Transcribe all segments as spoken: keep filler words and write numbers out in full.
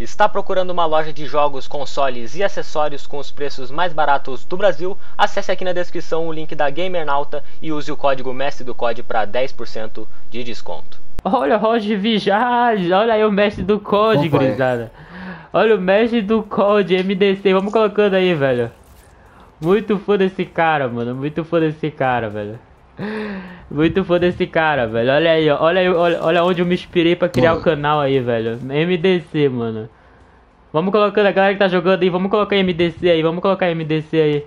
Está procurando uma loja de jogos, consoles e acessórios com os preços mais baratos do Brasil? Acesse aqui na descrição o link da GamerNauta e use o código Mestre do C O D para dez por cento de desconto. Olha o Roger Vijales, olha aí o Mestre do C O D, gurizada. Olha o Mestre do C O D, M D C, vamos colocando aí, velho. Muito foda esse cara, mano, muito foda esse cara, velho. Muito foda esse cara, velho. Olha aí, ó. Olha, aí, olha, olha onde eu me inspirei pra criar mano. o canal aí, velho. M D C, mano. Vamos colocando a galera que tá jogando aí. Vamos colocar M D C aí. Vamos colocar M D C aí.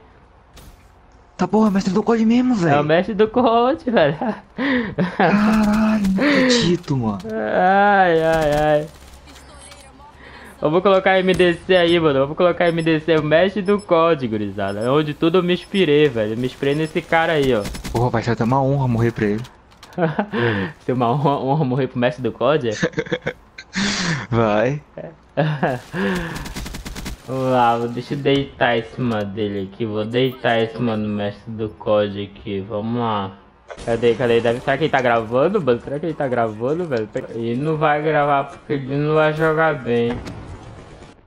Tá porra, é o Mestre do C O D mesmo, velho. É o Mestre do C O D, velho. Caralho, não acredito, mano. Ai, ai, ai. Vamos colocar M D C aí, mano. Vamos colocar M D C, o Mestre do C O D, gurizada. É onde tudo eu me inspirei, velho. Eu me inspirei nesse cara aí, ó. Porra, vai ser até uma honra morrer pra ele. Ser uma honra, honra morrer pro Mestre do C O D? Vai. Vamos lá, deixa eu deitar em cima dele aqui. Vou deitar em cima do Mestre do C O D aqui. Vamos lá. Cadê, cadê? Deve... Será que ele tá gravando, mano? Será que ele tá gravando, velho? Ele não vai gravar porque ele não vai jogar bem.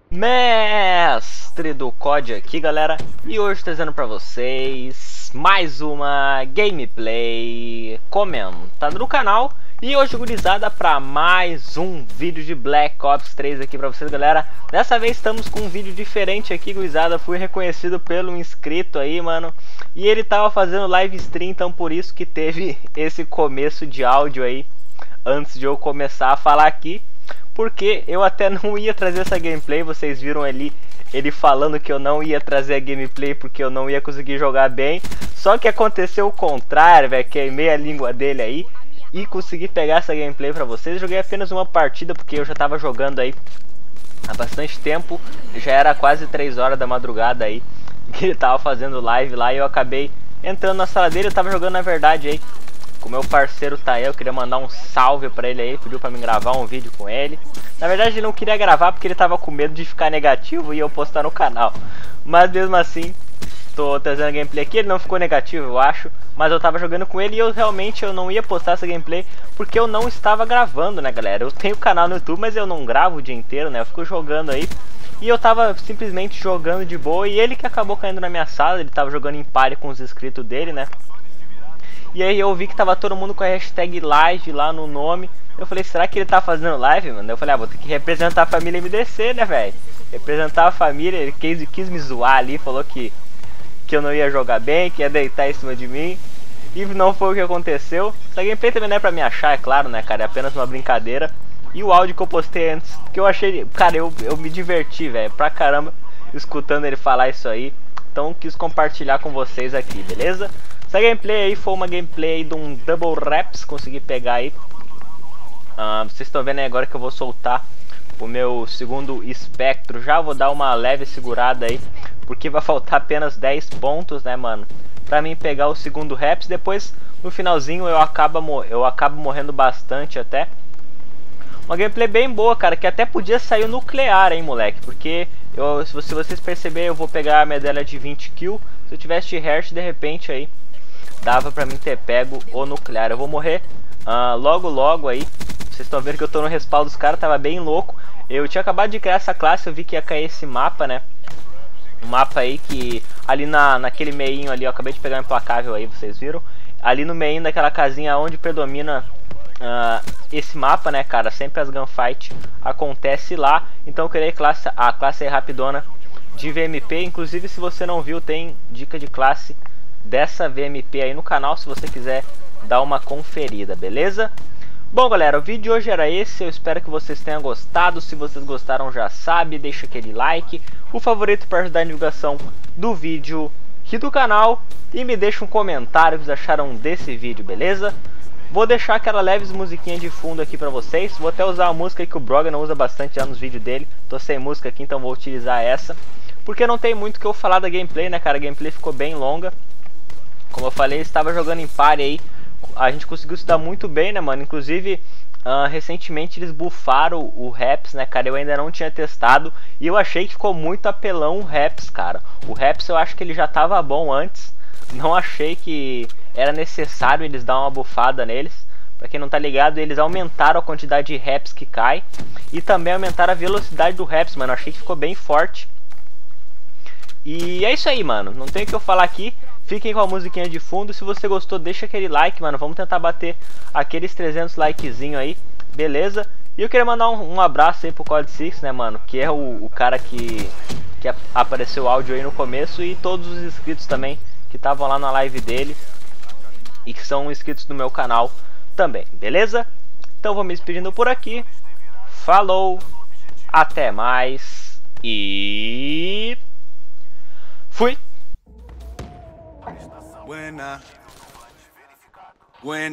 Mestre do C O D aqui, galera, e hoje trazendo pra vocês mais uma gameplay comentada no canal. E hoje, gurizada, pra mais um vídeo de Black Ops três aqui pra vocês, galera. Dessa vez estamos com um vídeo diferente aqui, gurizada. Fui reconhecido pelo inscrito aí, mano. E ele tava fazendo live stream, então por isso que teve esse começo de áudio aí, antes de eu começar a falar aqui. Porque eu até não ia trazer essa gameplay, vocês viram ali ele falando que eu não ia trazer a gameplay porque eu não ia conseguir jogar bem. Só que aconteceu o contrário, velho, queimei a língua dele aí e consegui pegar essa gameplay pra vocês. Joguei apenas uma partida porque eu já tava jogando aí há bastante tempo, já era quase três horas da madrugada aí que ele tava fazendo live lá e eu acabei entrando na sala dele. Eu tava jogando, na verdade, aí o meu parceiro tá aí, eu queria mandar um salve pra ele aí, pediu pra mim gravar um vídeo com ele. Na verdade ele não queria gravar porque ele tava com medo de ficar negativo e eu postar no canal. Mas mesmo assim, tô trazendo gameplay aqui, ele não ficou negativo, eu acho. Mas eu tava jogando com ele e eu realmente eu não ia postar essa gameplay porque eu não estava gravando, né, galera. Eu tenho canal no YouTube, mas eu não gravo o dia inteiro, né, eu fico jogando aí. E eu tava simplesmente jogando de boa e ele que acabou caindo na minha sala, ele tava jogando em pare com os inscritos dele, né. E aí eu vi que tava todo mundo com a hashtag live lá no nome. Eu falei, será que ele tá fazendo live, mano? Eu falei, ah, vou ter que representar a família M D C, né, velho? Representar a família, ele quis, quis me zoar ali, falou que, que eu não ia jogar bem, que ia deitar em cima de mim. E não foi o que aconteceu. Essa gameplay também não é pra me achar, é claro, né, cara? É apenas uma brincadeira. E o áudio que eu postei antes, que eu achei... Cara, eu, eu me diverti, velho, pra caramba, escutando ele falar isso aí. Então quis compartilhar com vocês aqui, beleza? Essa gameplay aí foi uma gameplay aí de um Double Raps, consegui pegar aí. Ah, vocês estão vendo aí agora que eu vou soltar o meu segundo espectro. Já vou dar uma leve segurada aí, porque vai faltar apenas dez pontos, né, mano, pra mim pegar o segundo Raps. Depois, no finalzinho, eu acabo, eu acabo morrendo bastante até. Uma gameplay bem boa, cara, que até podia sair o nuclear, hein, moleque. Porque, eu, se vocês perceberem, eu vou pegar a medalha de vinte kills. Se eu tivesse hertz, de repente aí dava pra mim ter pego o nuclear. Eu vou morrer uh, logo logo aí. Vocês estão vendo que eu tô no respaldo dos caras, tava bem louco. Eu tinha acabado de criar essa classe, eu vi que ia cair esse mapa, né. Um mapa aí que, ali na, naquele meinho ali, eu acabei de pegar um implacável aí, vocês viram. Ali no meinho daquela casinha onde predomina uh, esse mapa, né, cara. Sempre as gunfight acontece lá. Então eu criei classe, a classe aí rapidona de V M P. Inclusive, se você não viu, tem dica de classe dessa V M P aí no canal, se você quiser dar uma conferida, beleza? Bom, galera, o vídeo de hoje era esse, eu espero que vocês tenham gostado. Se vocês gostaram, já sabe, deixa aquele like, o favorito para ajudar a divulgação do vídeo e do canal, e me deixa um comentário o que vocês acharam desse vídeo, beleza? Vou deixar aquela leve musiquinha de fundo aqui pra vocês, vou até usar a música que o Brogan usa bastante lá nos vídeos dele. Tô sem música aqui, então vou utilizar essa, porque não tem muito o que eu falar da gameplay, né, cara? A gameplay ficou bem longa. Como eu falei, estava jogando em pare aí, a gente conseguiu se dar muito bem, né, mano? Inclusive, uh, recentemente eles bufaram o, o Raps, né, cara? Eu ainda não tinha testado e eu achei que ficou muito apelão o Raps, cara. O Raps eu acho que ele já tava bom antes, não achei que era necessário eles dar uma bufada neles. Pra quem não tá ligado, eles aumentaram a quantidade de raps que cai e também aumentaram a velocidade do raps, mano. Achei que ficou bem forte. E é isso aí, mano. Não tem o que eu falar aqui. Fiquem com a musiquinha de fundo. Se você gostou, deixa aquele like, mano. Vamos tentar bater aqueles trezentos likezinho aí, beleza? E eu queria mandar um, um abraço aí pro Cod seis, né, mano? Que é o, o cara que, que apareceu o áudio aí no começo. E todos os inscritos também que estavam lá na live dele e que são inscritos do meu canal também, beleza? Então vou me despedindo por aqui. Falou, até mais e fui! When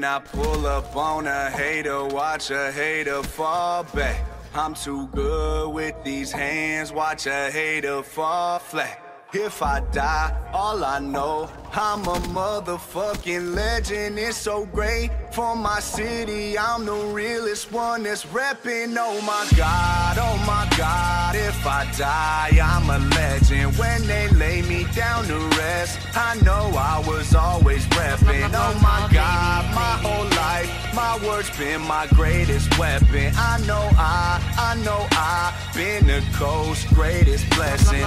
I pull up on a hater, watch a hater fall back. I'm too good with these hands, watch a hater fall flat. If I die, all I know, I'm a motherfucking legend. It's so great for my city, I'm the realest one that's reppin'. Oh my God, oh my God, if I die, I'm a legend. When they lay me down to rest, I know I was always reppin'. Oh my God, my whole life, my word's been my greatest weapon. I know I, I know I've been the coast's greatest blessing.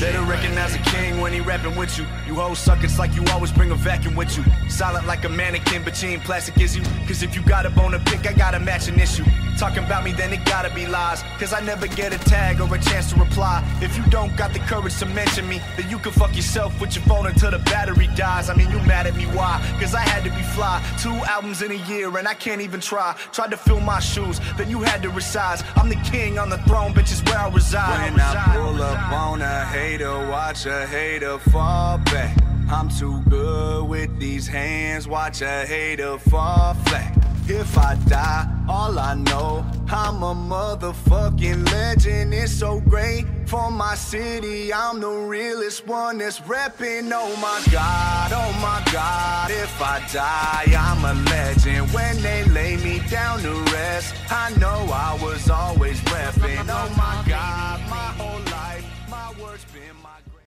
Better recognize a king when he rappin' with you. You hoes suck, it's like you always bring a vacuum with you. Solid like a mannequin, but you ain't plastic, is you? Cause if you got a bone to pick, I got a matching issue. Talking about me, then it gotta be lies. Cause I never get a tag or a chance to reply. If you don't got the courage to mention me, then you can fuck yourself with your phone until the battery dies. I mean, you mad at me, why? Cause I had to be fly. Two albums in a year, and I can't even try. Tried to fill my shoes, then you had to resize. I'm the king on the throne, bitch, is where I reside. When I pull up on a hater, watch a hater fall back. I'm too good with these hands, watch a hater fall flat. If I die, all I know, I'm a motherfucking legend. It's so great for my city, I'm the realest one that's reppin'. Oh my God, oh my God, if I die, I'm a legend. When they lay me down to rest, I know I was all